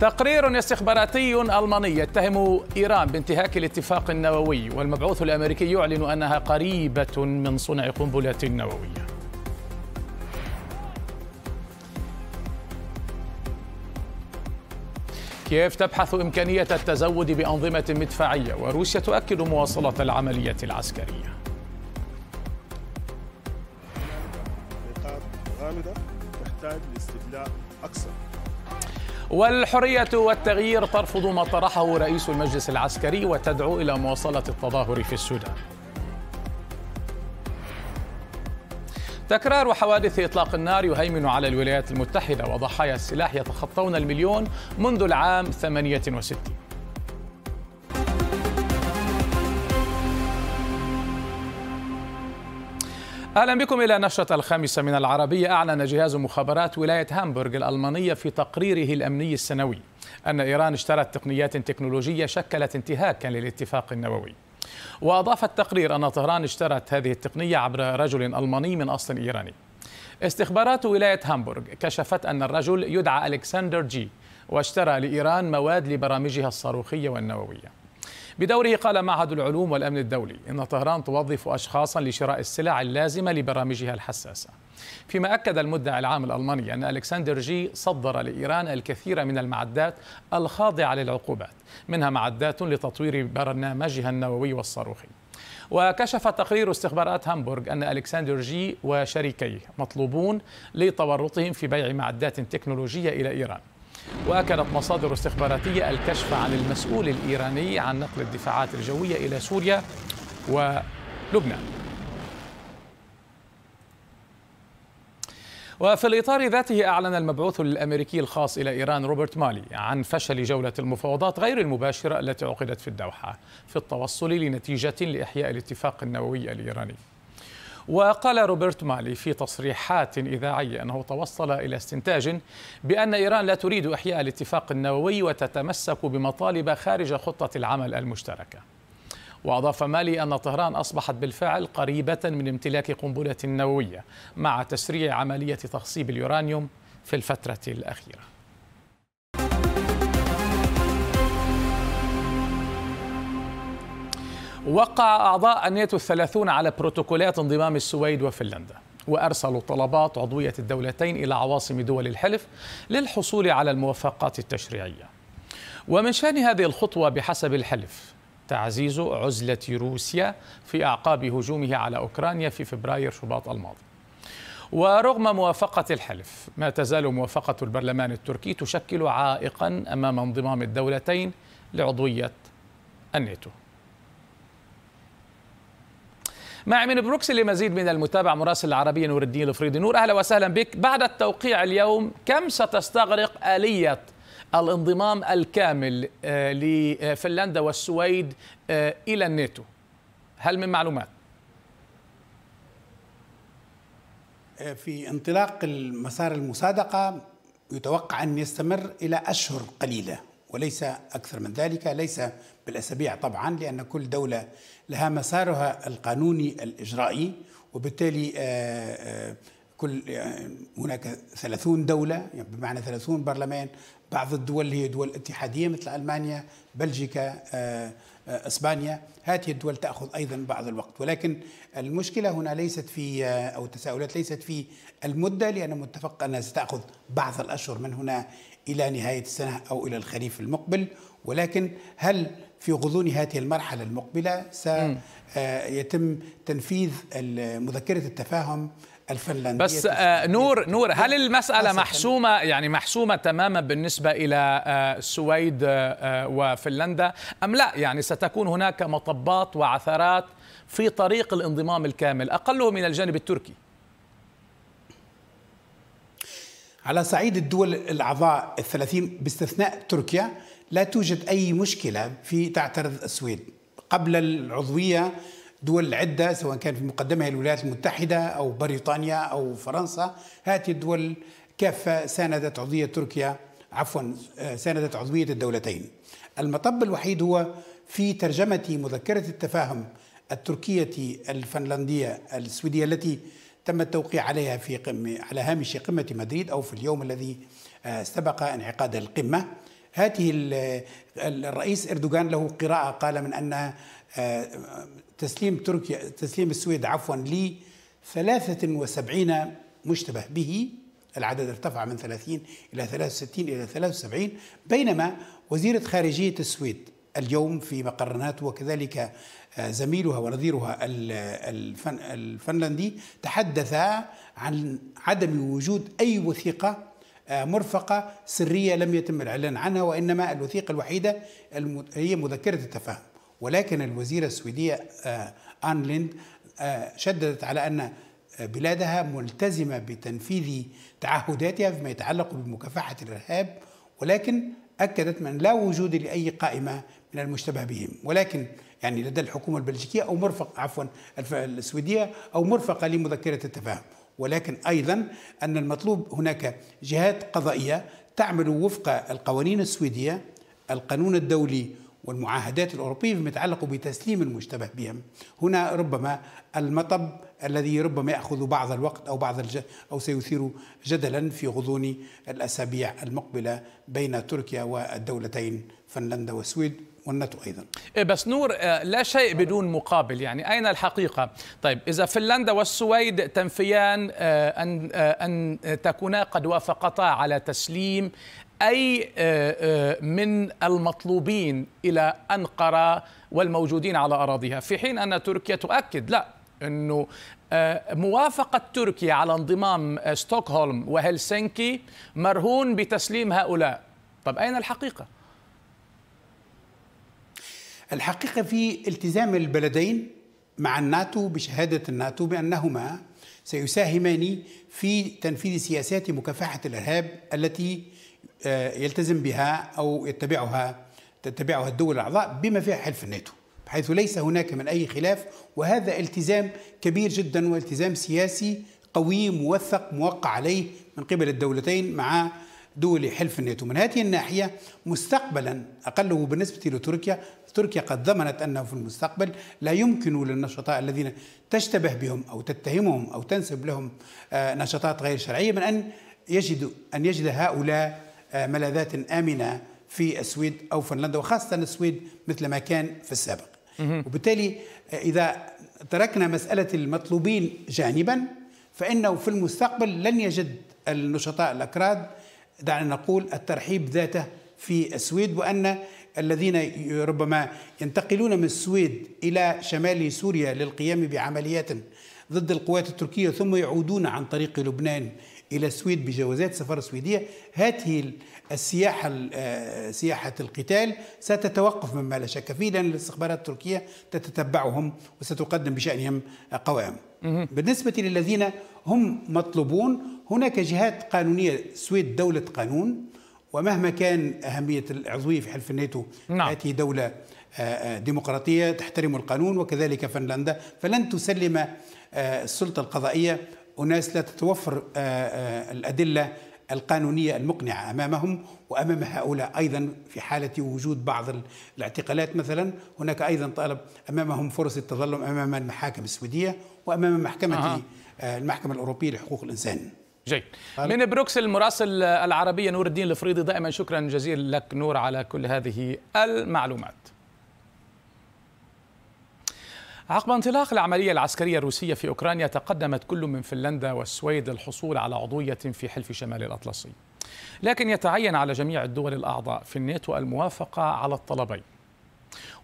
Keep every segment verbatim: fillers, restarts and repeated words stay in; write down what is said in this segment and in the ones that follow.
تقرير استخباراتي ألماني يتهم إيران بانتهاك الاتفاق النووي، والمبعوث الأمريكي يعلن أنها قريبة من صنع قنبلة نووية. كييف تبحث إمكانية التزود بأنظمة مدفعية، وروسيا تؤكد مواصلة العملية العسكرية. نقاط غامضة تحتاج لاستدلاء أكثر. والحرية والتغيير ترفض ما طرحه رئيس المجلس العسكري وتدعو إلى مواصلة التظاهر في السودان. تكرار حوادث إطلاق النار يهيمن على الولايات المتحدة، وضحايا السلاح يتخطون المليون منذ العام ثمانية وستين. أهلا بكم إلى نشرة الخامسة من العربية. أعلن جهاز مخابرات ولاية هامبورغ الألمانية في تقريره الأمني السنوي أن إيران اشترت تقنيات تكنولوجية شكلت انتهاكا للاتفاق النووي. وأضاف التقرير أن طهران اشترت هذه التقنية عبر رجل ألماني من أصل إيراني. استخبارات ولاية هامبورغ كشفت أن الرجل يدعى ألكسندر جي، واشترى لإيران مواد لبرامجها الصاروخية والنووية. بدوره قال معهد العلوم والأمن الدولي إن طهران توظف أشخاصا لشراء السلع اللازمة لبرامجها الحساسة، فيما أكد المدعي العام الألماني أن ألكسندر جي صدر لإيران الكثير من المعدات الخاضعة للعقوبات، منها معدات لتطوير برنامجها النووي والصاروخي. وكشف تقرير استخبارات هامبورغ أن ألكسندر جي وشريكيه مطلوبون لتورطهم في بيع معدات تكنولوجية إلى إيران. وأكدت مصادر استخباراتية الكشف عن المسؤول الإيراني عن نقل الدفاعات الجوية إلى سوريا ولبنان. وفي الإطار ذاته أعلن المبعوث الأمريكي الخاص إلى إيران روبرت مالي عن فشل جولة المفاوضات غير المباشرة التي عقدت في الدوحة في التوصل لنتيجة لإحياء الاتفاق النووي الإيراني. وقال روبرت مالي في تصريحات إذاعية أنه توصل إلى استنتاج بأن إيران لا تريد إحياء الاتفاق النووي وتتمسك بمطالب خارج خطة العمل المشتركة. وأضاف مالي أن طهران أصبحت بالفعل قريبة من امتلاك قنبلة نووية مع تسريع عملية تخصيب اليورانيوم في الفترة الأخيرة. وقع أعضاء الناتو الثلاثون على بروتوكولات انضمام السويد وفنلندا، وأرسلوا طلبات عضوية الدولتين إلى عواصم دول الحلف للحصول على الموافقات التشريعية. ومن شأن هذه الخطوة بحسب الحلف تعزيز عزلة روسيا في أعقاب هجومه على أوكرانيا في فبراير شباط الماضي. ورغم موافقة الحلف، ما تزال موافقة البرلمان التركي تشكل عائقا أمام انضمام الدولتين لعضوية الناتو. معي من بروكسل لمزيد من المتابعة مراسل العربية نور الدين الفريدي. نور، أهلا وسهلا بك. بعد التوقيع اليوم، كم ستستغرق آلية الانضمام الكامل لفنلندا والسويد إلى الناتو؟ هل من معلومات؟ في انطلاق مسار المصادقة يتوقع أن يستمر إلى أشهر قليلة وليس أكثر من ذلك، ليس بالأسابيع طبعا، لأن كل دولة لها مسارها القانوني الإجرائي، وبالتالي كل هناك ثلاثين دولة، بمعنى ثلاثين برلمان. بعض الدول هي دول اتحادية مثل ألمانيا، بلجيكا، إسبانيا. هذه الدول تأخذ أيضا بعض الوقت، ولكن المشكلة هنا ليست في أو التساؤلات ليست في المدة، لأن متفق أنها ستأخذ بعض الأشهر من هنا إلى نهاية السنة أو إلى الخريف المقبل، ولكن هل في غضون هذه المرحلة المقبلة سيتم تنفيذ مذكرة التفاهم الفنلندية؟ بس آه نور نور هل المسألة محسومة يعني محسومة تماما بالنسبة إلى السويد آه وفنلندا أم لا؟ يعني ستكون هناك مطبات وعثرات في طريق الانضمام الكامل، أقله من الجانب التركي. على صعيد الدول الأعضاء الثلاثين باستثناء تركيا لا توجد أي مشكلة في تعترض السويد. قبل العضوية دول عدة، سواء كان في مقدمها الولايات المتحدة أو بريطانيا أو فرنسا، هذه الدول كافة ساندت عضوية تركيا عفوا ساندت عضوية الدولتين. المطب الوحيد هو في ترجمة مذكرة التفاهم التركية الفنلندية السويدية التي تم التوقيع عليها في قمة على هامش قمة مدريد أو في اليوم الذي استبق انعقاد القمة. هذه الرئيس إردوغان له قراءة قال من أن تسليم تركيا تسليم السويد عفوا لي ثلاثة وسبعين مشتبه به، العدد ارتفع من ثلاثين إلى ثلاثة وستين إلى ثلاثة وسبعين، بينما وزيرة خارجية السويد اليوم في مقر ناتو وكذلك زميلها ونظيرها الفنلندي تحدثا عن عدم وجود أي وثيقة مرفقة سرية لم يتم الإعلان عنها، وإنما الوثيقة الوحيدة هي مذكرة التفاهم. ولكن الوزيرة السويدية آن ليند شددت على أن بلادها ملتزمة بتنفيذ تعهداتها فيما يتعلق بمكافحة الإرهاب، ولكن أكدت من لا وجود لأي قائمة من المشتبه بهم، ولكن يعني لدى الحكومة البلجيكية أو مرفق عفوا السويدية أو مرفقة لمذكرة التفاهم. ولكن أيضا أن المطلوب هناك جهات قضائية تعمل وفق القوانين السويدية، القانون الدولي والمعاهدات الأوروبية فيما يتعلق بتسليم المشتبه بهم. هنا ربما المطب الذي ربما يأخذ بعض الوقت أو بعض الج... أو سيثير جدلا في غضون الأسابيع المقبلة بين تركيا والدولتين فنلندا والسويد والناتو أيضا. بس نور، لا شيء بدون مقابل، يعني أين الحقيقة؟ طيب إذا فنلندا والسويد تنفيان أن أن تكونا قد وافقتا على تسليم أي من المطلوبين إلى أنقرة والموجودين على أراضيها، في حين أن تركيا تؤكد لا، أنه موافقة تركيا على انضمام ستوكهولم وهلسنكي مرهون بتسليم هؤلاء. طب أين الحقيقة؟ الحقيقة في التزام البلدين مع الناتو بشهادة الناتو بأنهما سيساهمان في تنفيذ سياسات مكافحة الإرهاب التي يلتزم بها أو يتبعها تتبعها الدول الأعضاء بما فيها حلف الناتو، حيث ليس هناك من أي خلاف، وهذا التزام كبير جدا والتزام سياسي قوي موثق موقع عليه من قبل الدولتين مع دول حلف الناتو. من هذه الناحية مستقبلا أقله بالنسبة لتركيا، تركيا قد ضمنت أنه في المستقبل لا يمكن للنشطاء الذين تشتبه بهم أو تتهمهم أو تنسب لهم نشاطات غير شرعية من أن يجد أن يجد هؤلاء ملاذات آمنة في السويد أو فنلندا، وخاصة السويد مثل ما كان في السابق. وبالتالي إذا تركنا مسألة المطلوبين جانبا فإنه في المستقبل لن يجد النشطاء الأكراد دعنا نقول الترحيب ذاته في السويد، وأن الذين ربما ينتقلون من السويد إلى شمال سوريا للقيام بعمليات ضد القوات التركية ثم يعودون عن طريق لبنان إلى السويد بجوازات سفر سويدية، هذه السياحة سياحة القتال ستتوقف مما لا شك فيه، لأن الاستخبارات التركية تتتبعهم وستقدم بشأنهم قوائم. بالنسبة للذين هم مطلوبون هناك جهات قانونية، السويد دولة قانون ومهما كان أهمية العضوية في حلف الناتو هذه دولة ديمقراطية تحترم القانون، وكذلك فنلندا، فلن تسلم السلطة القضائية أناس لا تتوفر الأدلة القانونية المقنعة أمامهم وأمام هؤلاء. أيضا في حالة وجود بعض الاعتقالات مثلا هناك أيضا طالب أمامهم فرص التظلم أمام المحاكم السويدية وأمام محكمة أه. المحكمة الأوروبية لحقوق الإنسان. جيد. من بروكسل مراسل العربية نور الدين الفريدي، دائما شكرا جزيلا لك نور على كل هذه المعلومات. عقب انطلاق العملية العسكرية الروسية في أوكرانيا تقدمت كل من فنلندا والسويد الحصول على عضوية في حلف شمال الأطلسي، لكن يتعين على جميع الدول الأعضاء في الناتو الموافقة على الطلبين.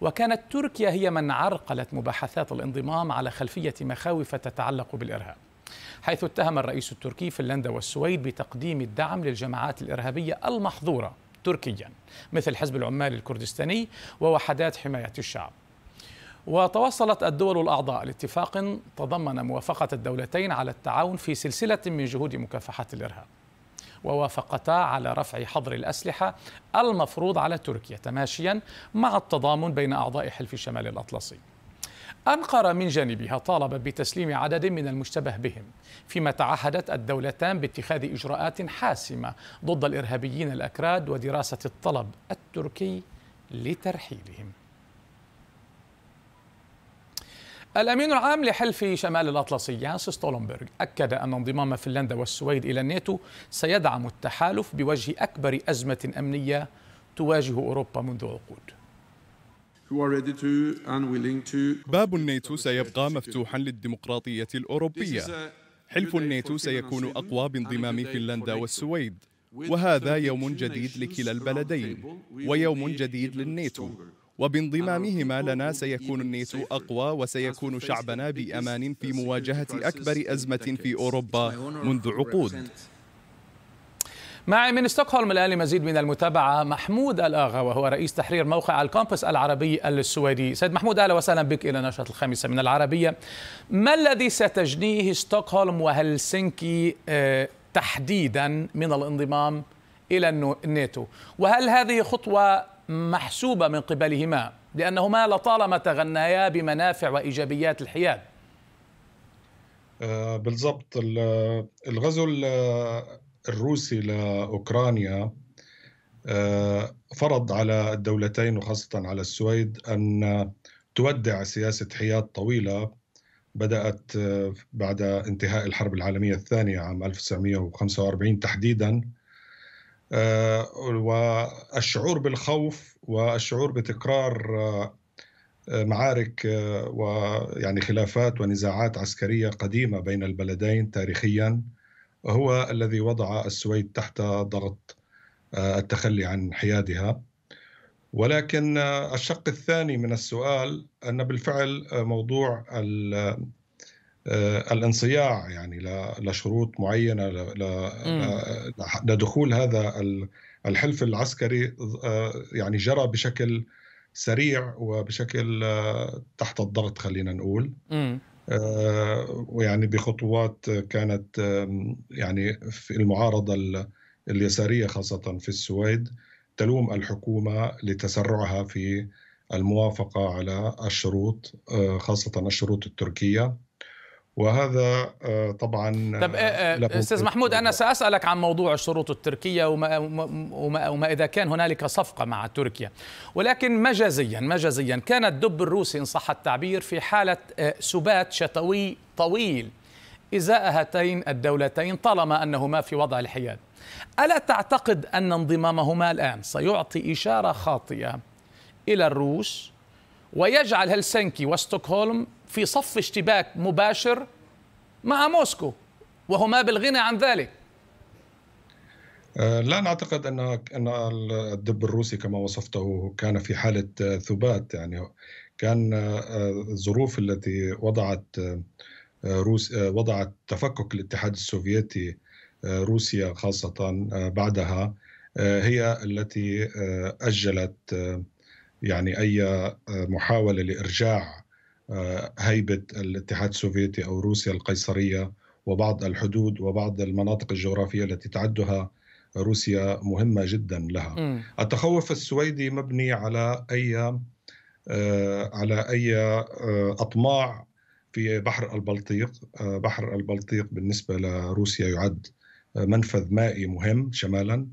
وكانت تركيا هي من عرقلت مباحثات الانضمام على خلفية مخاوف تتعلق بالإرهاب، حيث اتهم الرئيس التركي فنلندا والسويد بتقديم الدعم للجماعات الإرهابية المحظورة تركيا مثل حزب العمال الكردستاني ووحدات حماية الشعب. وتوصلت الدول الأعضاء لاتفاق تضمن موافقة الدولتين على التعاون في سلسلة من جهود مكافحة الإرهاب، ووافقتا على رفع حظر الأسلحة المفروض على تركيا تماشيا مع التضامن بين أعضاء حلف شمال الأطلسي. أنقرة من جانبها طالبت بتسليم عدد من المشتبه بهم، فيما تعهدت الدولتان باتخاذ إجراءات حاسمة ضد الإرهابيين الأكراد ودراسة الطلب التركي لترحيلهم. الأمين العام لحلف شمال الأطلسي جانس ستولتنبرغ أكد أن انضمام فنلندا والسويد إلى الناتو سيدعم التحالف بوجه أكبر أزمة أمنية تواجه أوروبا منذ عقود. باب الناتو سيبقى مفتوحا للديمقراطية الأوروبية. حلف الناتو سيكون أقوى بانضمام فنلندا والسويد، وهذا يوم جديد لكلا البلدين ويوم جديد للناتو، وبانضمامهما لنا سيكون الناتو أقوى وسيكون شعبنا بأمان في مواجهة أكبر أزمة في أوروبا منذ عقود. معي من ستوكهولم الآن لمزيد من المتابعة محمود الآغا، وهو رئيس تحرير موقع الكومبس العربي السويدي. سيد محمود، أهلا وسهلا بك إلى نشرة الخامسة من العربية. ما الذي ستجنيه ستوكهولم وهلسنكي تحديدا من الانضمام إلى الناتو، وهل هذه خطوة محسوبة من قبلهما لأنهما لطالما تغنيا بمنافع وإيجابيات الحياد؟ بالضبط. الغزو الروسي لأوكرانيا فرض على الدولتين وخاصة على السويد أن تودع سياسة حياد طويلة بدأت بعد انتهاء الحرب العالمية الثانية عام ألف وتسعمئة وخمسة وأربعين تحديدا، والشعور بالخوف والشعور بتكرار معارك ويعني خلافات ونزاعات عسكرية قديمة بين البلدين تاريخيا هو الذي وضع السويد تحت ضغط التخلي عن حيادها. ولكن الشق الثاني من السؤال أن بالفعل موضوع الانصياع يعني لشروط معينة لدخول هذا الحلف العسكري يعني جرى بشكل سريع وبشكل تحت الضغط، خلينا نقول ويعني بخطوات كانت يعني في المعارضة اليسارية خاصة في السويد تلوم الحكومة لتسرعها في الموافقة على الشروط خاصة الشروط التركية، وهذا طبعا. طب استاذ محمود، انا سأسألك عن موضوع الشروط التركية وما, وما, وما اذا كان هنالك صفقة مع تركيا، ولكن مجازيا مجازيا كان الدب الروسي ان صح التعبير في حالة سبات شتوي طويل ازاء هاتين الدولتين طالما انهما في وضع الحياد. ألا تعتقد أن انضمامهما الآن سيعطي إشارة خاطئة إلى الروس ويجعل هلسنكي وستوكهولم في صف اشتباك مباشر مع موسكو وهما بالغنى عن ذلك؟ لا نعتقد أن أن الدب الروسي كما وصفته كان في حالة ثبات، يعني كان الظروف التي وضعت روس وضعت تفكك الاتحاد السوفيتي روسيا خاصة بعدها هي التي أجلت يعني أي محاولة لإرجاع هيبة الاتحاد السوفيتي أو روسيا القيصرية، وبعض الحدود وبعض المناطق الجغرافية التي تعدها روسيا مهمة جدا لها. التخوف السويدي مبني على أي على أي أطماع في بحر البلطيق. بحر البلطيق بالنسبة لروسيا يعد منفذ مائي مهم شمالا،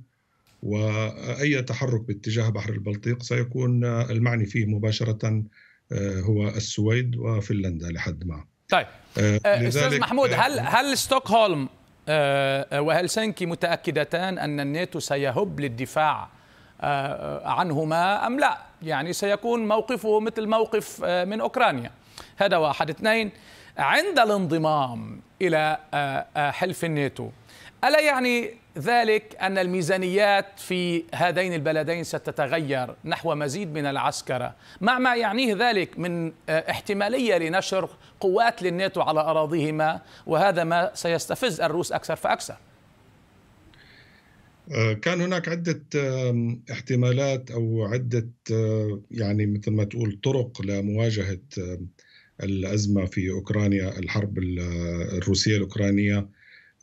وأي تحرك باتجاه بحر البلطيق سيكون المعني فيه مباشرة هو السويد وفنلندا لحد ما. طيب أستاذ محمود، هل هل ستوكهولم وهلسنكي متأكدتان أن الناتو سيهب للدفاع عنهما أم لا؟ يعني سيكون موقفه مثل موقف من أوكرانيا. هذا واحد. اثنين، عند الانضمام إلى حلف الناتو ألا يعني ذلك أن الميزانيات في هذين البلدين ستتغير نحو مزيد من العسكرة مع ما يعنيه ذلك من احتمالية لنشر قوات للناتو على أراضيهما، وهذا ما سيستفز الروس أكثر فأكثر؟ كان هناك عدة احتمالات أو عدة يعني مثل ما تقول طرق لمواجهة الأزمة في أوكرانيا، الحرب الروسية الأوكرانية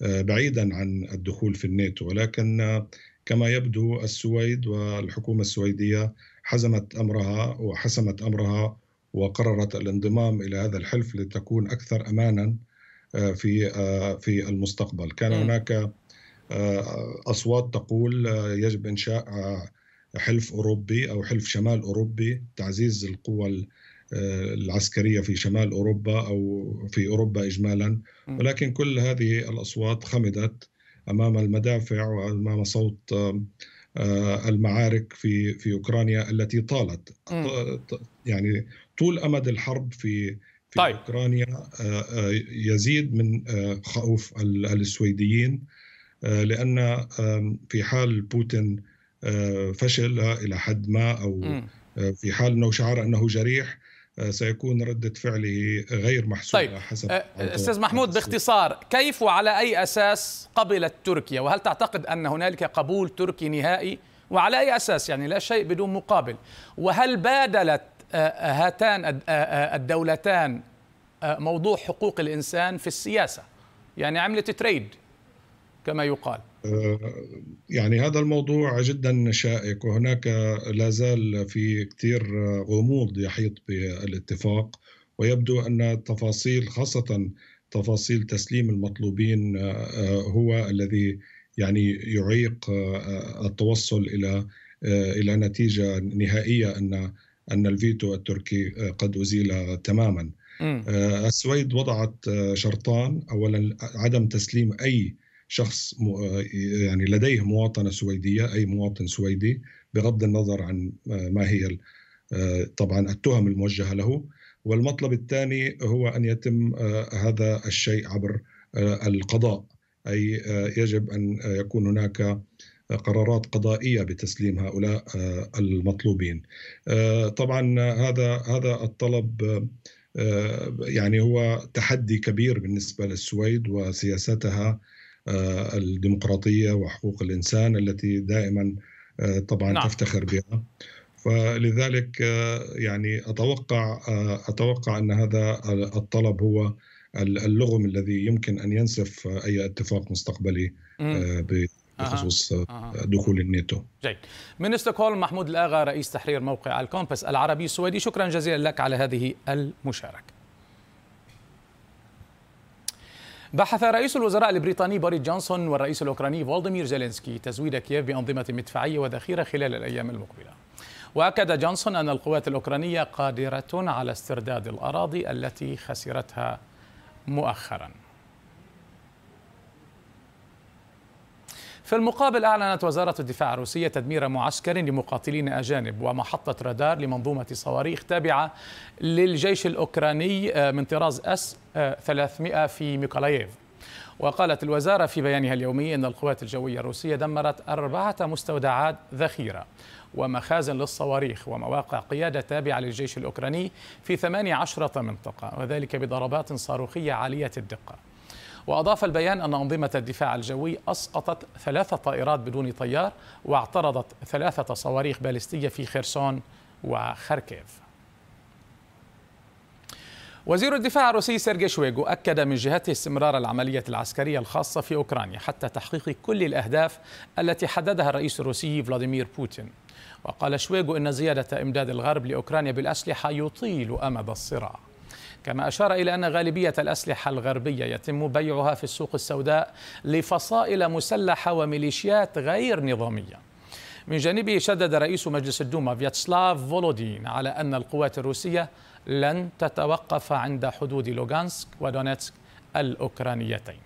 بعيدا عن الدخول في الناتو، ولكن كما يبدو السويد والحكومة السويدية حزمت أمرها وحسمت أمرها وقررت الانضمام إلى هذا الحلف لتكون أكثر أمانا في في المستقبل. كان هناك أصوات تقول يجب إنشاء حلف أوروبي أو حلف شمال أوروبي، تعزيز القوى العسكرية في شمال أوروبا أو في أوروبا إجمالا، ولكن كل هذه الأصوات خمدت أمام المدافع وأمام صوت المعارك في في أوكرانيا التي طالت يعني طول أمد الحرب في في طيب. أوكرانيا يزيد من خوف السويديين، لأن في حال بوتين فشل إلى حد ما أو في حال أنه شعر أنه جريح سيكون ردة فعله غير محسوبة. طيب. حسب أستاذ محمود محسوب. باختصار، كيف وعلى أي أساس قبلت تركيا؟ وهل تعتقد أن هنالك قبول تركي نهائي؟ وعلى أي أساس؟ يعني لا شيء بدون مقابل. وهل بادلت هاتان الدولتان موضوع حقوق الإنسان في السياسة؟ يعني عملت تريد كما يقال. يعني هذا الموضوع جدا شائك، وهناك لا زال في كثير غموض يحيط بالاتفاق، ويبدو أن التفاصيل خاصة تفاصيل تسليم المطلوبين هو الذي يعني يعيق التوصل إلى إلى نتيجة نهائية أن أن الفيتو التركي قد أزيل تماما. السويد وضعت شرطان، أولا عدم تسليم أي شخص يعني لديه مواطنة سويدية، أي مواطن سويدي، بغض النظر عن ما هي طبعا التهم الموجهة له. والمطلب الثاني هو أن يتم هذا الشيء عبر القضاء، أي يجب أن يكون هناك قرارات قضائية بتسليم هؤلاء المطلوبين. طبعا هذا هذا الطلب يعني هو تحدي كبير بالنسبة للسويد وسياستها الديمقراطية وحقوق الإنسان التي دائما طبعا نعم. تفتخر بها. فلذلك يعني أتوقع أتوقع أن هذا الطلب هو اللغم الذي يمكن أن ينسف أي اتفاق مستقبلي بخصوص دخول الناتو. جيد. من ستوكهولم محمود الآغا، رئيس تحرير موقع الكومباس العربي السويدي، شكرا جزيلا لك على هذه المشاركة. بحث رئيس الوزراء البريطاني بوريس جونسون والرئيس الأوكراني فولوديمير زيلينسكي تزويد كييف بأنظمة مدفعية وذخيرة خلال الأيام المقبلة. وأكد جونسون أن القوات الأوكرانية قادرة على استرداد الأراضي التي خسرتها مؤخرا. في المقابل أعلنت وزارة الدفاع الروسية تدمير معسكر لمقاتلين أجانب ومحطة رادار لمنظومة صواريخ تابعة للجيش الأوكراني من طراز أس ثلاثمائة في ميكولايف. وقالت الوزارة في بيانها اليومي أن القوات الجوية الروسية دمرت أربعة مستودعات ذخيرة ومخازن للصواريخ ومواقع قيادة تابعة للجيش الأوكراني في ثمانية عشر منطقة، وذلك بضربات صاروخية عالية الدقة. وأضاف البيان أن أنظمة الدفاع الجوي أسقطت ثلاثة طائرات بدون طيار واعترضت ثلاثة صواريخ باليستية في خيرسون وخاركيف. وزير الدفاع الروسي سيرجي شويغو أكد من جهته استمرار العملية العسكرية الخاصة في أوكرانيا حتى تحقيق كل الأهداف التي حددها الرئيس الروسي فلاديمير بوتين. وقال شويغو إن زيادة إمداد الغرب لأوكرانيا بالأسلحة يطيل أمد الصراع. كما أشار إلى أن غالبية الأسلحة الغربية يتم بيعها في السوق السوداء لفصائل مسلحة وميليشيات غير نظامية. من جانبه شدد رئيس مجلس الدوما فياتشلاف فولودين على أن القوات الروسية لن تتوقف عند حدود لوغانسك ودونيتسك الأوكرانيتين.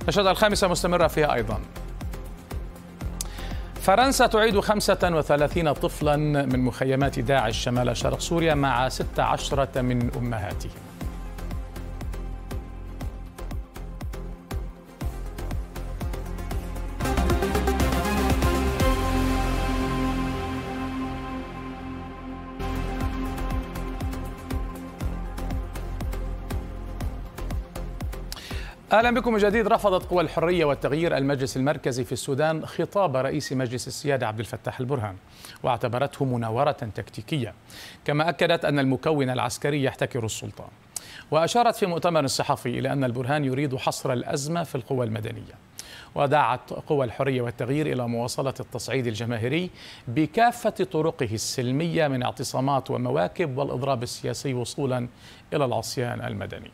النشرة الخامسة مستمرة فيها أيضا. فرنسا تعيد خمسة وثلاثين طفلا من مخيمات داعش شمال شرق سوريا مع ستة عشر من أمهاتهم. أهلا بكم من جديد. رفضت قوى الحرية والتغيير المجلس المركزي في السودان خطاب رئيس مجلس السيادة عبد الفتاح البرهان واعتبرته مناورة تكتيكية، كما أكدت أن المكون العسكري يحتكر السلطة. وأشارت في مؤتمر صحفي إلى أن البرهان يريد حصر الأزمة في القوى المدنية. ودعت قوى الحرية والتغيير إلى مواصلة التصعيد الجماهيري بكافة طرقه السلمية من اعتصامات ومواكب والإضراب السياسي وصولا إلى العصيان المدني.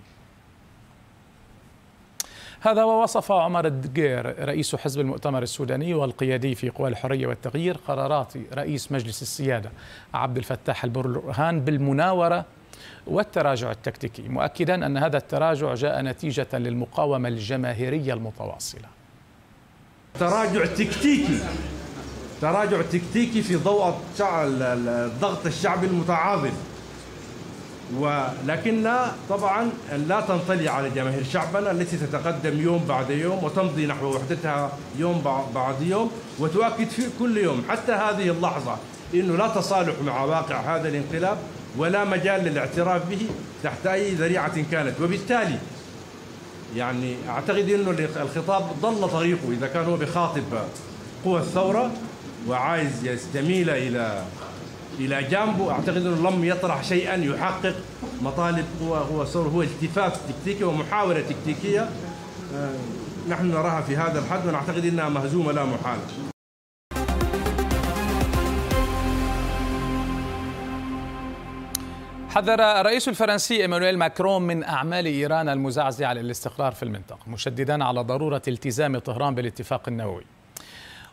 هذا ووصف عمر الدقير رئيس حزب المؤتمر السوداني والقيادي في قوى الحرية والتغيير قرارات رئيس مجلس السيادة عبد الفتاح البرهان بالمناورة والتراجع التكتيكي، مؤكدا أن هذا التراجع جاء نتيجة للمقاومة الجماهيرية المتواصلة. تراجع تكتيكي تراجع تكتيكي في ضوء الضغط الشعبي المتعاظم، ولكننا طبعا لا تنطلي على جماهير شعبنا التي تتقدم يوم بعد يوم وتمضي نحو وحدتها يوم بعد يوم وتؤكد في كل يوم حتى هذه اللحظة انه لا تصالح مع واقع هذا الانقلاب ولا مجال للاعتراف به تحت اي ذريعة كانت. وبالتالي يعني اعتقد انه الخطاب ضل طريقه اذا كان هو بخاطب قوى الثورة وعايز يستميل الى إلى جانبه، أعتقد أنه لم يطرح شيئا يحقق مطالب قوى هو صور هو التفاف تكتيكي ومحاولة تكتيكية نحن نراها في هذا الحد، ونعتقد أنها مهزومة لا محالة. حذر الرئيس الفرنسي إيمانويل ماكرون من أعمال إيران المزعزعة للاستقرار في المنطقة، مشددا على ضرورة التزام طهران بالاتفاق النووي.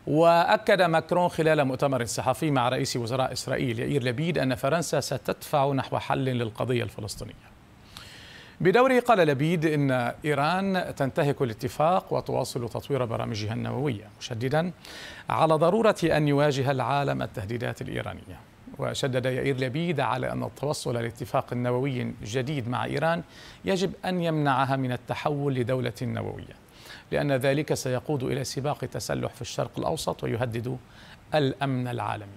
وأكد ماكرون خلال مؤتمر صحفي مع رئيس وزراء إسرائيل يائير لبيد أن فرنسا ستدفع نحو حل للقضية الفلسطينية. بدوره قال لبيد إن إيران تنتهك الاتفاق وتواصل تطوير برامجها النووية، مشددا على ضرورة أن يواجه العالم التهديدات الإيرانية. وشدد يائير لبيد على أن التوصل لاتفاق نووي جديد مع إيران يجب أن يمنعها من التحول لدولة نووية، لأن ذلك سيقود إلى سباق تسلح في الشرق الأوسط ويهدد الأمن العالمي.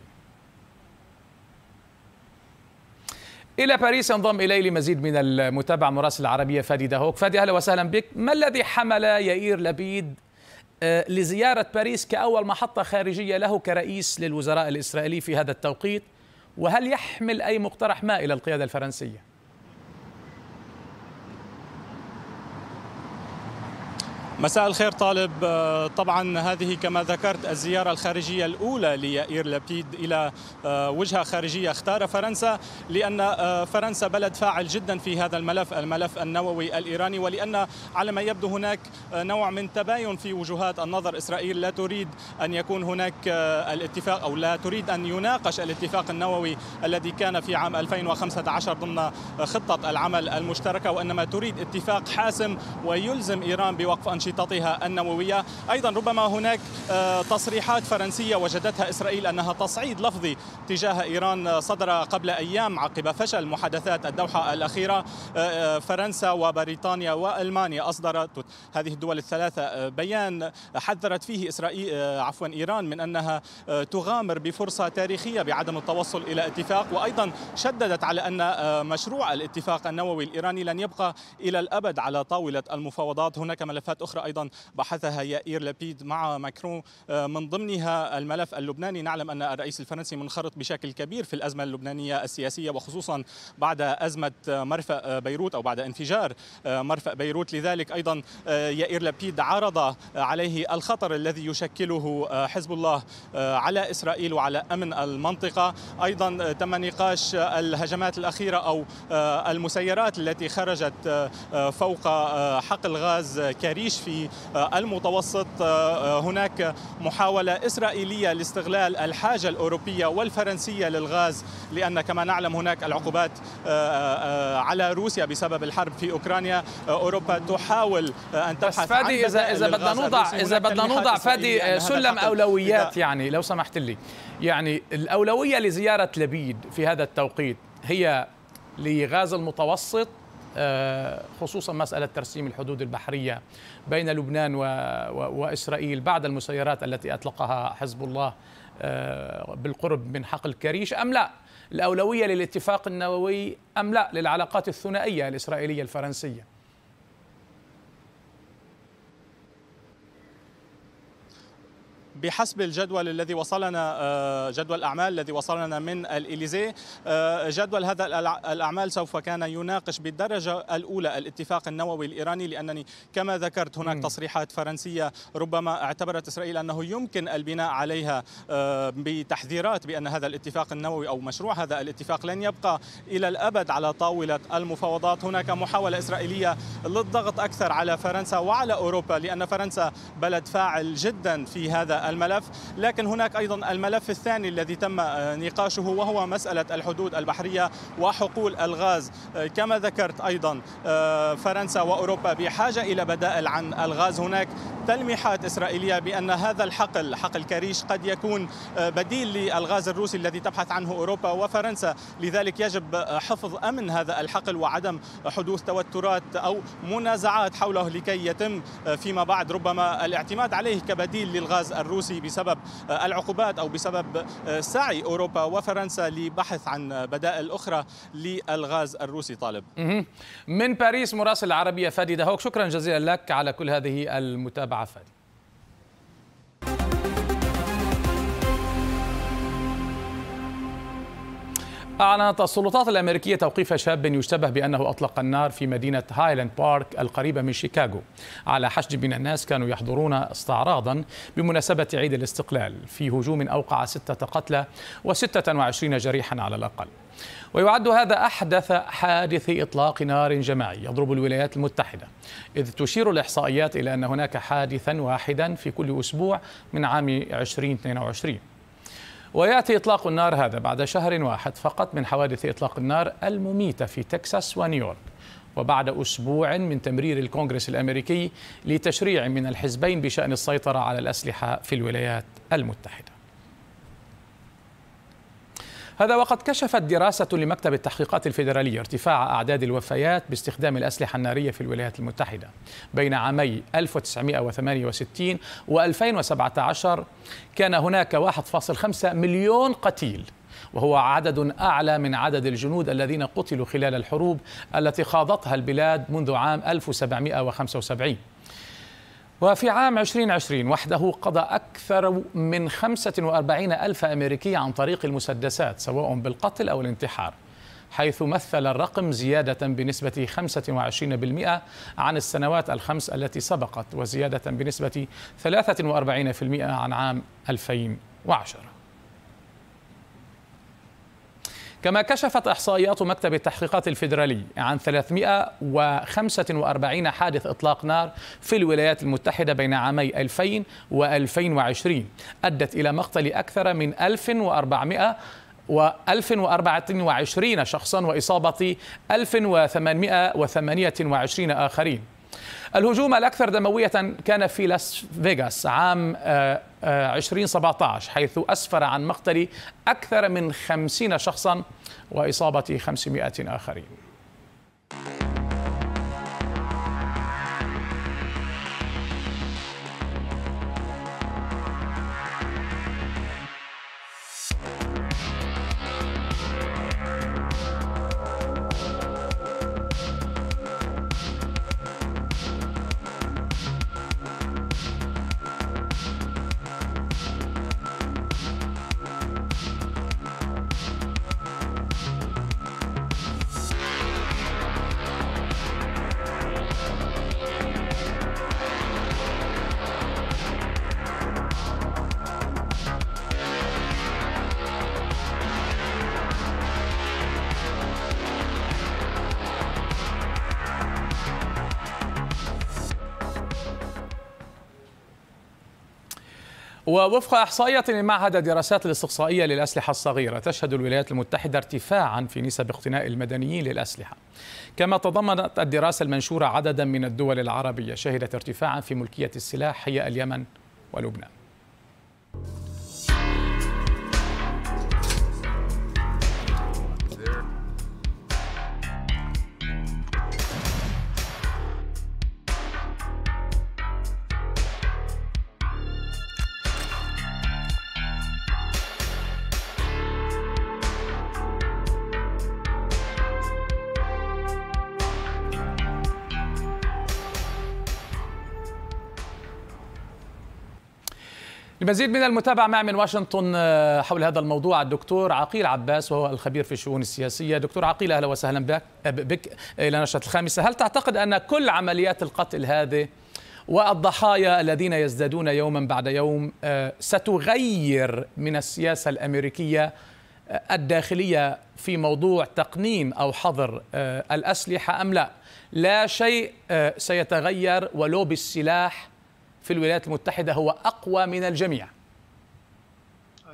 إلى باريس انضم إليه لمزيد من المتابعة مراسل العربية فادي دهوك. فادي أهلا وسهلا بك. ما الذي حمل يائير لبيد لزيارة باريس كأول محطة خارجية له كرئيس للوزراء الإسرائيلي في هذا التوقيت؟ وهل يحمل أي مقترح ما إلى القيادة الفرنسية؟ مساء الخير طالب. طبعا هذه كما ذكرت الزيارة الخارجية الأولى ليائير لبيد إلى وجهة خارجية اختار فرنسا، لأن فرنسا بلد فاعل جدا في هذا الملف الملف النووي الإيراني، ولأن على ما يبدو هناك نوع من تباين في وجهات النظر. إسرائيل لا تريد أن يكون هناك الاتفاق أو لا تريد أن يناقش الاتفاق النووي الذي كان في عام ألفين وخمسة عشر ضمن خطة العمل المشتركة، وإنما تريد اتفاق حاسم ويلزم إيران بوقف أنشطة أنشطتها النووية. أيضا ربما هناك تصريحات فرنسية وجدتها إسرائيل أنها تصعيد لفظي تجاه إيران، صدر قبل أيام عقب فشل محادثات الدوحة الأخيرة. فرنسا وبريطانيا وألمانيا أصدرت هذه الدول الثلاثة بيان حذرت فيه إسرائيل عفوا إيران من أنها تغامر بفرصة تاريخية بعدم التوصل إلى اتفاق، وأيضا شددت على أن مشروع الاتفاق النووي الإيراني لن يبقى إلى الأبد على طاولة المفاوضات. هناك ملفات أخرى أيضا بحثها يائير لبيد مع ماكرون، من ضمنها الملف اللبناني. نعلم أن الرئيس الفرنسي منخرط بشكل كبير في الأزمة اللبنانية السياسية، وخصوصا بعد أزمة مرفأ بيروت أو بعد انفجار مرفأ بيروت، لذلك أيضا يائير لبيد عرض عليه الخطر الذي يشكله حزب الله على إسرائيل وعلى أمن المنطقة. أيضا تم نقاش الهجمات الأخيرة أو المسيرات التي خرجت فوق حقل غاز كاريش في المتوسط. هناك محاولة إسرائيلية لاستغلال الحاجة الأوروبية والفرنسية للغاز، لأن كما نعلم هناك العقوبات على روسيا بسبب الحرب في أوكرانيا. أوروبا تحاول أن تبحث عن بديل للغاز. إذا بدنا نوضع إذا بدنا نوضع فادي سلم أولويات، يعني لو سمحت لي، يعني الأولوية لزيارة لبيد في هذا التوقيت هي لغاز المتوسط، خصوصا مسألة ترسيم الحدود البحرية بين لبنان وإسرائيل بعد المسيرات التي أطلقها حزب الله بالقرب من حقل كريش، أم لا الأولوية للاتفاق النووي، أم لا للعلاقات الثنائية الإسرائيلية الفرنسية؟ بحسب الجدول الذي وصلنا، جدول الأعمال الذي وصلنا من الإليزي، جدول هذا الأعمال سوف كان يناقش بالدرجة الأولى الاتفاق النووي الإيراني، لأنني كما ذكرت هناك تصريحات فرنسية ربما اعتبرت إسرائيل أنه يمكن البناء عليها بتحذيرات بأن هذا الاتفاق النووي أو مشروع هذا الاتفاق لن يبقى إلى الأبد على طاولة المفاوضات. هناك محاولة إسرائيلية للضغط أكثر على فرنسا وعلى أوروبا، لأن فرنسا بلد فاعل جدا في هذا الملف. لكن هناك أيضا الملف الثاني الذي تم نقاشه، وهو مسألة الحدود البحرية وحقول الغاز. كما ذكرت أيضا فرنسا وأوروبا بحاجة إلى بدائل عن الغاز. هناك تلميحات إسرائيلية بأن هذا الحقل، حقل كريش، قد يكون بديل للغاز الروسي الذي تبحث عنه أوروبا وفرنسا، لذلك يجب حفظ أمن هذا الحقل وعدم حدوث توترات أو منازعات حوله لكي يتم فيما بعد ربما الاعتماد عليه كبديل للغاز الروسي بسبب العقوبات أو بسبب سعي أوروبا وفرنسا لبحث عن بدائل أخرى للغاز الروسي. طالب من باريس مراسل العربية فادي دهوك، شكرا جزيلا لك على كل هذه المتابعة. أعلنت السلطات الأمريكية توقيف شاب يشتبه بأنه أطلق النار في مدينة هايلاند بارك القريبة من شيكاغو على حشد من الناس كانوا يحضرون استعراضا بمناسبة عيد الاستقلال، في هجوم أوقع ستة قتلى وستة وعشرين جريحا على الأقل. ويعد هذا أحدث حادث إطلاق نار جماعي يضرب الولايات المتحدة، إذ تشير الإحصائيات إلى أن هناك حادثا واحدا في كل أسبوع من عام ألفين واثنين وعشرين. ويأتي إطلاق النار هذا بعد شهر واحد فقط من حوادث إطلاق النار المميتة في تكساس ونيويورك، وبعد أسبوع من تمرير الكونغرس الأمريكي لتشريع من الحزبين بشأن السيطرة على الأسلحة في الولايات المتحدة. هذا وقد كشفت دراسة لمكتب التحقيقات الفيدرالية ارتفاع أعداد الوفيات باستخدام الأسلحة النارية في الولايات المتحدة بين عامي ألف وتسعمئة وثمانية وستين و ألفين وسبعة عشر. كان هناك واحد فاصل خمسة مليون قتيل، وهو عدد أعلى من عدد الجنود الذين قتلوا خلال الحروب التي خاضتها البلاد منذ عام ألف وسبعمئة وخمسة وسبعين. وفي عام ألفين وعشرين وحده قضى أكثر من خمسة وأربعين ألف أمريكي عن طريق المسدسات سواء بالقتل أو الانتحار، حيث مثل الرقم زيادة بنسبة خمسة وعشرين بالمئة عن السنوات الخمس التي سبقت، وزيادة بنسبة ثلاثة وأربعين بالمئة عن عام ألفين وعشرة. كما كشفت إحصائيات مكتب التحقيقات الفيدرالي عن ثلاثمئة وخمسة وأربعين حادث إطلاق نار في الولايات المتحدة بين عامي ألفين و ألفين وعشرين، أدت إلى مقتل أكثر من ألف وأربعمئة و ألف وأربعة وعشرين شخصا وإصابة ألف وثمانمئة وثمانية وعشرين آخرين. الهجوم الأكثر دموية كان في لاس فيغاس عام ألفين وسبعة عشر، حيث أسفر عن مقتل أكثر من خمسين شخصا وإصابة خمسمئة آخرين. ووفق إحصائية لمعهد الدراسات الاستقصائية للأسلحة الصغيرة، تشهد الولايات المتحدة ارتفاعا في نسب اقتناء المدنيين للأسلحة. كما تضمنت الدراسة المنشورة عددا من الدول العربية شهدت ارتفاعا في ملكية السلاح هي اليمن ولبنان. لمزيد من المتابعة مع من واشنطن حول هذا الموضوع الدكتور عقيل عباس وهو الخبير في الشؤون السياسية. دكتور عقيل أهلا وسهلا بك إلى نشرة الخامسة. هل تعتقد أن كل عمليات القتل هذه والضحايا الذين يزدادون يوما بعد يوم ستغير من السياسة الأمريكية الداخلية في موضوع تقنين أو حظر الأسلحة أم لا؟ لا شيء سيتغير ولوبي السلاح في الولايات المتحدة هو أقوى من الجميع.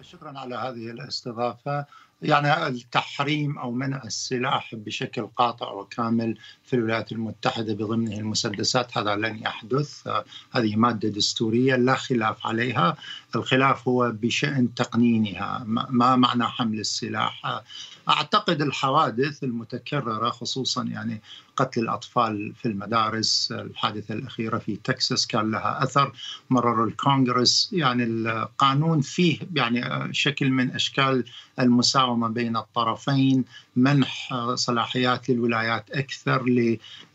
شكرا على هذه الاستضافة. يعني التحريم أو منع السلاح بشكل قاطع وكامل في الولايات المتحدة بضمنه المسدسات هذا لن يحدث، هذه مادة دستورية لا خلاف عليها. الخلاف هو بشأن تقنينها، ما معنى حمل السلاح. أعتقد الحوادث المتكررة خصوصا يعني قتل الأطفال في المدارس، الحادثة الأخيرة في تكساس كان لها أثر، مرر الكونغرس يعني القانون فيه يعني شكل من أشكال المساومة بين الطرفين، منح صلاحيات للولايات أكثر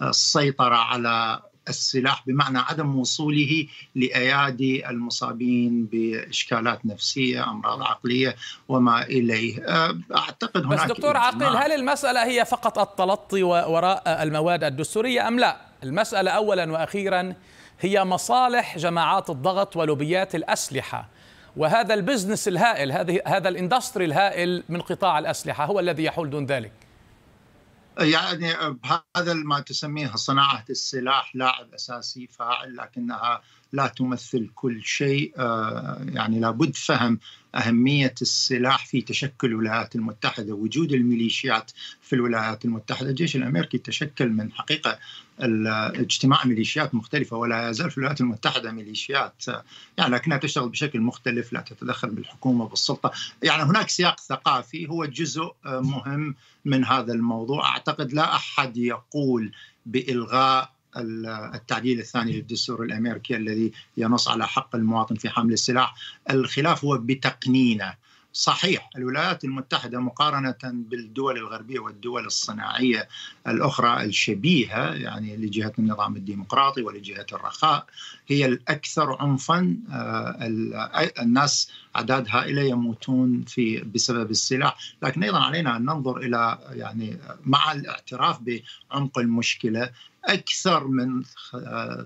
للسيطرة على السلاح بمعنى عدم وصوله لأيادي المصابين بإشكالات نفسية، أمراض عقلية وما إليه. أعتقد هناك بس دكتور عقيل، هل المسألة هي فقط التلطي وراء المواد الدستورية أم لا؟ المسألة أولا وأخيرا هي مصالح جماعات الضغط ولوبيات الأسلحة، وهذا البزنس الهائل، هذه هذا الاندستري الهائل من قطاع الأسلحة هو الذي يحول دون ذلك. يعني هذا ما تسميه صناعة السلاح لاعب أساسي فاعل، لكنها لا تمثل كل شيء. يعني لابد فهم أهمية السلاح في تشكل الولايات المتحدة. وجود الميليشيات في الولايات المتحدة، الجيش الأمريكي تشكل من حقيقة اجتماع ميليشيات مختلفة، ولا يزال في الولايات المتحدة ميليشيات يعني لكنها تشتغل بشكل مختلف، لا تتدخل بالحكومة بالسلطة. يعني هناك سياق ثقافي هو جزء مهم من هذا الموضوع. أعتقد لا أحد يقول بإلغاء التعديل الثاني للدستور الأمريكي الذي ينص على حق المواطن في حمل السلاح. الخلاف هو بتقنينه. صحيح الولايات المتحدة مقارنة بالدول الغربية والدول الصناعية الأخرى الشبيهة يعني لجهة النظام الديمقراطي ولجهة الرخاء هي الأكثر عنفا. الناس أعداد هائلة يموتون في بسبب السلاح، لكن أيضا علينا أن ننظر إلى يعني مع الاعتراف بعمق المشكلة أكثر من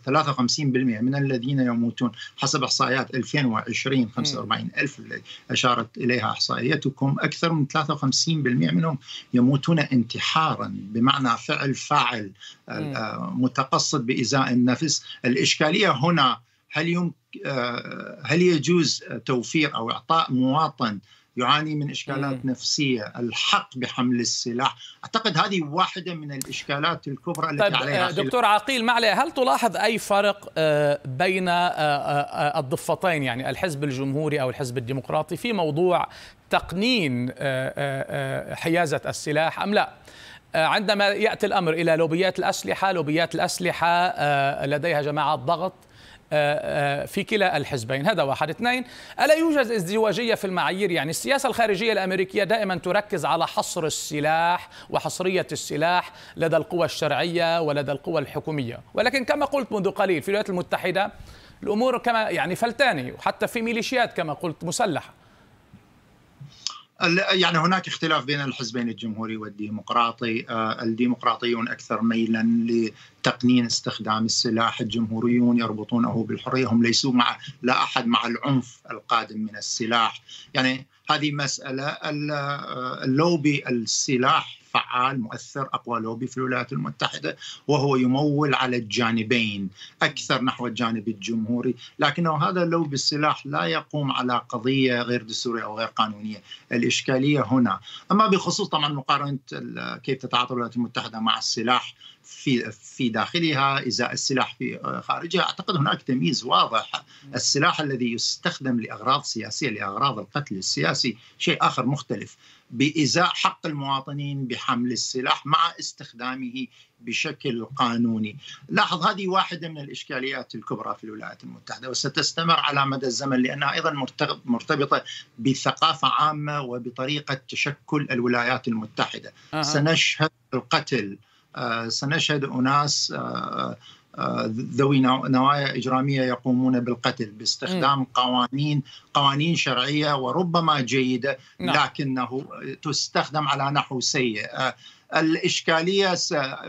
ثلاثة وخمسين بالمئة من الذين يموتون حسب إحصائيات ألفين وعشرين خمسة وأربعين ألف اللي أشارت إليها إحصائيتكم، أكثر من ثلاثة وخمسين بالمئة منهم يموتون انتحارا بمعنى فعل فاعل متقصد بإزاء النفس. الإشكالية هنا هل يمكن هل يجوز توفير أو إعطاء مواطن يعاني من إشكالات نفسية الحق بحمل السلاح؟ أعتقد هذه واحدة من الإشكالات الكبرى التي طيب عليها. دكتور عقيل معلي، هل تلاحظ أي فرق بين الضفتين يعني الحزب الجمهوري أو الحزب الديمقراطي في موضوع تقنين حيازة السلاح أم لا؟ عندما يأتي الأمر إلى لوبيات الأسلحة، لوبيات الأسلحة لديها جماعات ضغط في كلا الحزبين، هذا واحد. اثنين، ألا يوجد ازدواجية في المعايير؟ يعني السياسة الخارجية الأمريكية دائما تركز على حصر السلاح وحصرية السلاح لدى القوى الشرعية ولدى القوى الحكومية، ولكن كما قلت منذ قليل في الولايات المتحدة الأمور كما يعني فلتاني، وحتى في ميليشيات كما قلت مسلحة. يعني هناك اختلاف بين الحزبين الجمهوري والديمقراطي. الديمقراطيون أكثر ميلا لتقنين استخدام السلاح، الجمهوريون يربطونه بالحرية، هم ليسوا مع لا أحد مع العنف القادم من السلاح. يعني هذه مسألة. اللوبي السلاح فعال مؤثر، أقوى لوبي في الولايات المتحدة، وهو يمول على الجانبين أكثر نحو الجانب الجمهوري، لكنه هذا اللوبي السلاح لا يقوم على قضية غير دستورية أو غير قانونية. الإشكالية هنا. أما بخصوص طبعا مقارنة كيف تتعاطى الولايات المتحدة مع السلاح في في داخلها، إزاء السلاح في خارجها، أعتقد هناك تمييز واضح. السلاح الذي يستخدم لأغراض سياسية، لأغراض القتل السياسي، شيء آخر مختلف، بإزاء حق المواطنين بحمل السلاح مع استخدامه بشكل قانوني. لاحظ هذه واحدة من الإشكاليات الكبرى في الولايات المتحدة، وستستمر على مدى الزمن لأنها أيضا مرتبطة بثقافة عامة وبطريقة تشكل الولايات المتحدة. آه. سنشهد القتل، سنشهد أناس ذوي نوايا إجرامية يقومون بالقتل باستخدام قوانين قوانين شرعية وربما جيدة لكنه تستخدم على نحو سيء. الإشكالية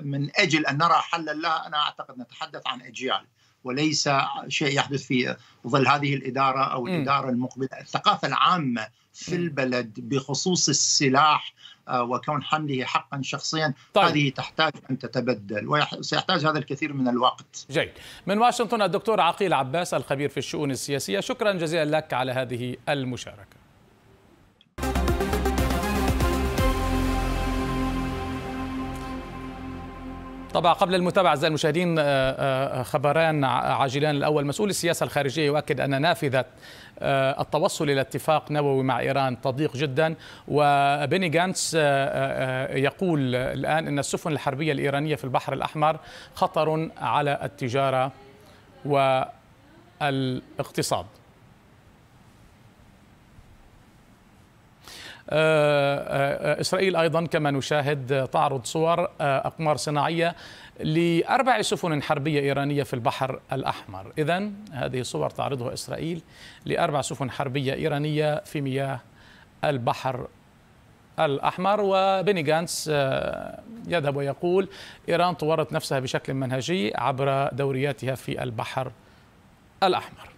من أجل أن نرى حلا لها أنا أعتقد نتحدث عن أجيال وليس شيء يحدث في ظل هذه الإدارة أو الإدارة المقبلة. الثقافة العامة في البلد بخصوص السلاح وكون حمله حقا شخصيا طيب. هذه تحتاج أن تتبدل وسيحتاج هذا الكثير من الوقت. جيد. من واشنطن الدكتور عقيل عباس الخبير في الشؤون السياسية، شكرا جزيلا لك على هذه المشاركة. طبعا قبل المتابعة أعزائي المشاهدين خبران عاجلان. الأول، مسؤول السياسة الخارجية يؤكد أن نافذة التوصل إلى اتفاق نووي مع إيران تضيق جدا، وبيني جانتس يقول الآن أن السفن الحربية الإيرانية في البحر الأحمر خطر على التجارة والاقتصاد. إسرائيل أيضا كما نشاهد تعرض صور أقمار صناعية لأربع سفن حربية إيرانية في البحر الأحمر. إذن هذه الصور تعرضها إسرائيل لأربع سفن حربية إيرانية في مياه البحر الأحمر. وبيني جانتس يذهب ويقول إيران تورط نفسها بشكل منهجي عبر دورياتها في البحر الأحمر.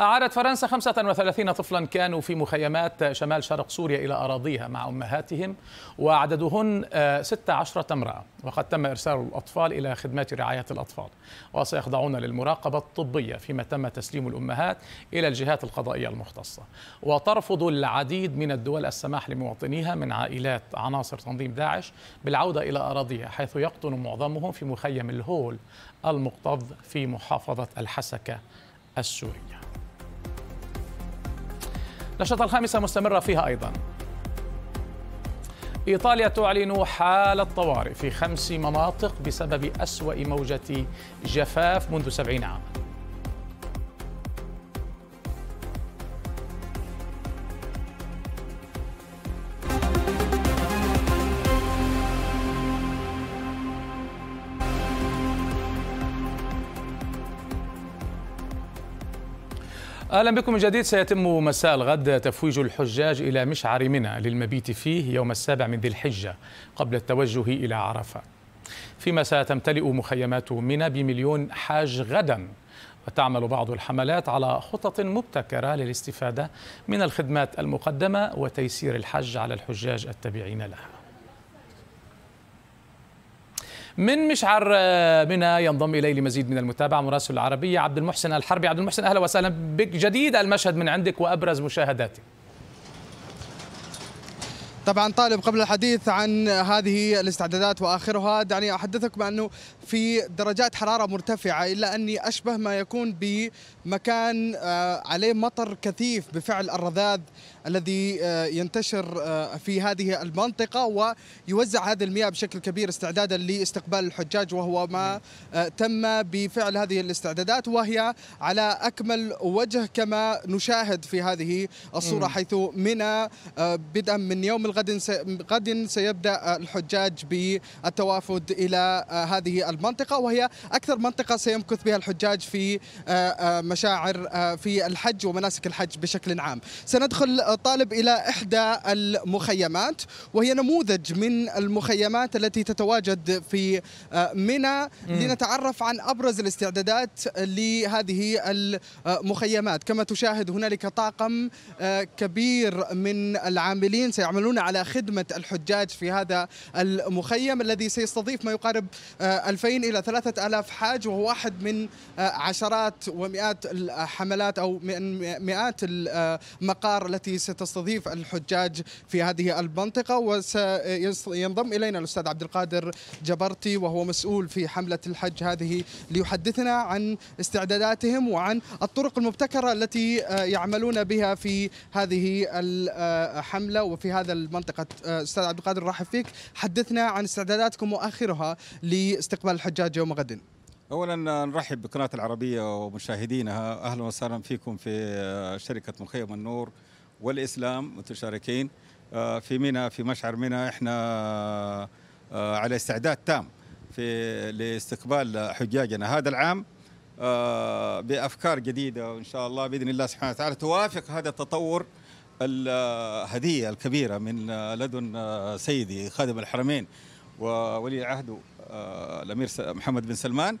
أعادت فرنسا خمسة وثلاثين طفلا كانوا في مخيمات شمال شرق سوريا إلى أراضيها مع أمهاتهم، وعددهن ستة عشر امرأة، وقد تم إرسال الأطفال إلى خدمات رعاية الأطفال، وسيخضعون للمراقبة الطبية، فيما تم تسليم الأمهات إلى الجهات القضائية المختصة. وترفض العديد من الدول السماح لمواطنيها من عائلات عناصر تنظيم داعش بالعودة إلى أراضيها، حيث يقطن معظمهم في مخيم الهول المكتظ في محافظة الحسكة السورية. نشرة الخامسة مستمرة فيها أيضا. إيطاليا تعلن حالة طوارئ في خمس مناطق بسبب أسوأ موجة جفاف منذ سبعين عاما. أهلا بكم من جديد. سيتم مساء الغد تفويج الحجاج إلى مشعر منى للمبيت فيه يوم السابع من ذي الحجة قبل التوجه إلى عرفة، فيما ستمتلئ مخيمات منى بمليون حاج غدا. وتعمل بعض الحملات على خطط مبتكرة للاستفادة من الخدمات المقدمة وتيسير الحج على الحجاج التابعين لها. من مشعر منى ينضم إلي لمزيد من المتابعة مراسل العربية عبد المحسن الحربي. عبد المحسن أهلا وسهلا بك. جديد المشهد من عندك وأبرز مشاهداتك. طبعا طالب، قبل الحديث عن هذه الاستعدادات واخرها دعني احدثكم انه في درجات حراره مرتفعه، الا اني اشبه ما يكون بمكان عليه مطر كثيف بفعل الرذاذ الذي ينتشر في هذه المنطقه ويوزع هذه المياه بشكل كبير استعدادا لاستقبال الحجاج، وهو ما تم بفعل هذه الاستعدادات وهي على اكمل وجه كما نشاهد في هذه الصوره، حيث منى بدءا من يوم الغد غد سيبدأ الحجاج بالتوافد إلى هذه المنطقة، وهي أكثر منطقة سيمكث بها الحجاج في مشاعر في الحج ومناسك الحج بشكل عام. سندخل طالب إلى إحدى المخيمات وهي نموذج من المخيمات التي تتواجد في منى لنتعرف عن أبرز الاستعدادات لهذه المخيمات. كما تشاهد هنالك طاقم كبير من العاملين سيعملون على خدمة الحجاج في هذا المخيم الذي سيستضيف ما يقارب ألفين إلى ثلاثة آلاف حاج، وهو واحد من عشرات ومئات الحملات أو من مئات المقار التي ستستضيف الحجاج في هذه المنطقة. وسينضم إلينا الأستاذ عبد القادر جبرتي وهو مسؤول في حملة الحج هذه ليحدثنا عن استعداداتهم وعن الطرق المبتكرة التي يعملون بها في هذه الحملة وفي هذا المنطقة. أستاذ عبد القادر رحب فيك، حدثنا عن استعداداتكم وآخرها لاستقبال الحجاج يوم غد. أولا نرحب بقناة العربية ومشاهدينها، أهلا وسهلا فيكم في شركة مخيم النور والإسلام متشاركين في منى، في مشعر منى. احنا على استعداد تام في لاستقبال حجاجنا هذا العام بأفكار جديدة، وإن شاء الله بإذن الله سبحانه وتعالى توافق هذا التطور الهدية الكبيرة من لدن سيدي خادم الحرمين وولي عهده الأمير محمد بن سلمان.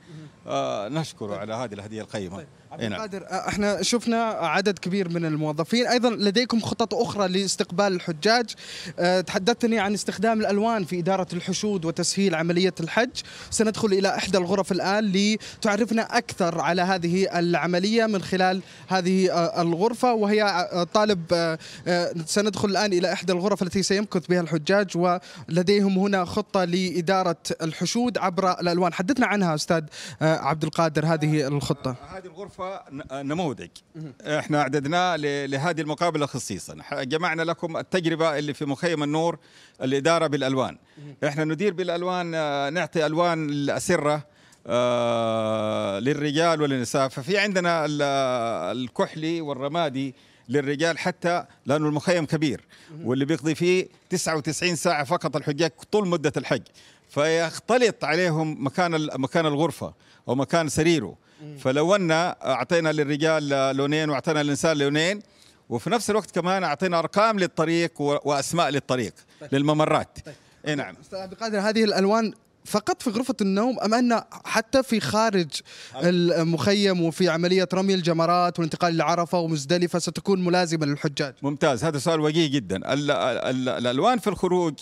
نشكره طيب. على هذه الهدية القيمة. طيب. عبد القادر، احنا شفنا عدد كبير من الموظفين، ايضا لديكم خطط اخرى لاستقبال الحجاج. اه تحدثتني عن استخدام الالوان في اداره الحشود وتسهيل عمليه الحج. سندخل الى احدى الغرف الان لتعرفنا اكثر على هذه العمليه من خلال هذه اه الغرفه، وهي اه طالب اه اه سندخل الان الى احدى الغرف التي سيمكث بها الحجاج، ولديهم هنا خطه لاداره الحشود عبر الالوان. حدثنا عنها استاذ اه عبد القادر، هذه الخطه. هذه الغرفه نموذج احنا اعددناه لهذه المقابله خصيصا، جمعنا لكم التجربه اللي في مخيم النور، الاداره بالالوان. احنا ندير بالالوان، نعطي الوان الاسره للرجال وللنساء، ففي عندنا الكحلي والرمادي للرجال حتى لانه المخيم كبير واللي بيقضي فيه تسعة وتسعين ساعه فقط الحجاج طول مده الحج، فيختلط عليهم مكان مكان الغرفه او مكان سريره. فلونا، اعطينا للرجال لونين واعطينا للنساء لونين، وفي نفس الوقت كمان اعطينا ارقام للطريق واسماء للطريق. طيب. للممرات. طيب. اي نعم. استاذ عبد القادر، هذه الالوان فقط في غرفة النوم أم أن حتى في خارج المخيم وفي عملية رمي الجمرات والانتقال لعرفة ومزدلفة ستكون ملازمة للحجاج؟ ممتاز، هذا سؤال وجيه جدا. ال ال ال الألوان في الخروج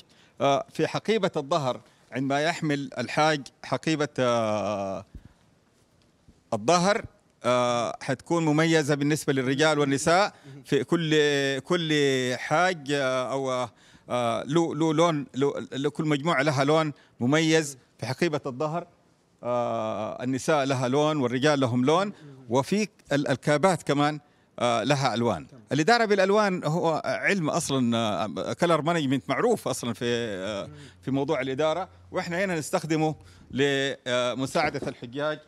في حقيبة الظهر، عندما يحمل الحاج حقيبة الظهر حتكون مميزة بالنسبة للرجال والنساء، في كل كل حاج أو آه لو لو لون لو كل مجموعه لها لون مميز. في حقيبه الظهر آه النساء لها لون والرجال لهم لون، وفي الكابات كمان آه لها الوان. الاداره بالالوان هو علم اصلا، كلر مانجمنت معروف اصلا في آه في موضوع الاداره، واحنا هنا نستخدمه لمساعده الحجاج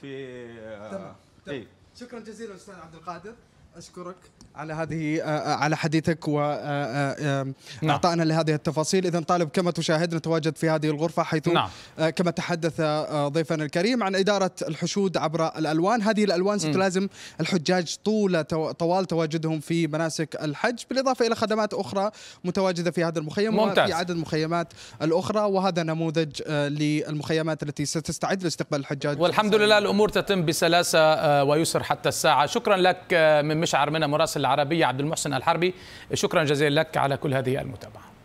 في آه تمام. تمام. شكرا جزيلا استاذ عبد القادر، اشكرك على هذه على حديثك واعطائنا لهذه التفاصيل. اذا طالب، كما تشاهد نتواجد في هذه الغرفه حيث نعم. كما تحدث ضيفنا الكريم عن اداره الحشود عبر الالوان. هذه الالوان ستلازم الحجاج طول طوال تواجدهم في مناسك الحج، بالاضافه الى خدمات اخرى متواجده في هذا المخيم. ممتاز. وفي عدد المخيمات الاخرى، وهذا نموذج للمخيمات التي ستستعد لاستقبال الحجاج. والحمد لله الامور تتم بسلاسه ويسر حتى الساعه. شكرا لك من مشعر منى مراسل العربية عبد المحسن الحربي، شكرا جزيلا لك على كل هذه المتابعة.